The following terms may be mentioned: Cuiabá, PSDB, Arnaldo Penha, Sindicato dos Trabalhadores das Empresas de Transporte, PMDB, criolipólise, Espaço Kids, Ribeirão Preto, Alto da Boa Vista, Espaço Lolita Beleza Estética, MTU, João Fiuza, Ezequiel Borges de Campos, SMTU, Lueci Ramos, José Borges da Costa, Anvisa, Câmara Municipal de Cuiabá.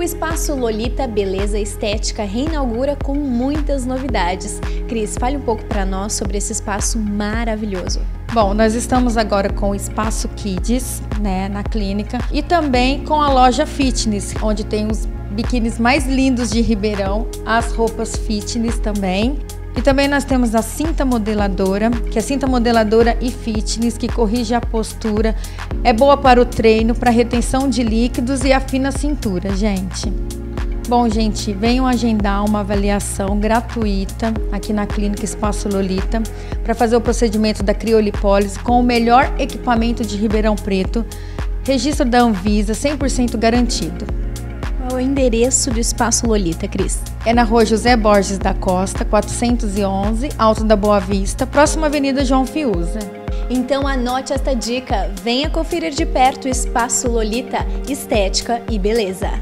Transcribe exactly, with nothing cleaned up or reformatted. O Espaço Lolita Beleza Estética reinaugura com muitas novidades. Cris, fale um pouco para nós sobre esse espaço maravilhoso. Bom, nós estamos agora com o Espaço Kids, né, na clínica, e também com a loja fitness, onde tem os biquínis mais lindos de Ribeirão, as roupas fitness também. E também nós temos a cinta modeladora, que é cinta modeladora e fitness, que corrige a postura, é boa para o treino, para retenção de líquidos e afina a cintura, gente. Bom, gente, venham agendar uma avaliação gratuita aqui na clínica Espaço Lolita para fazer o procedimento da criolipólise com o melhor equipamento de Ribeirão Preto, registro da Anvisa, cem por cento garantido. Qual é o endereço do Espaço Lolita, Cris? É na rua José Borges da Costa, quatrocentos e onze, Alto da Boa Vista, próxima avenida João Fiuza. Então anote esta dica, venha conferir de perto o Espaço Lolita, estética e beleza.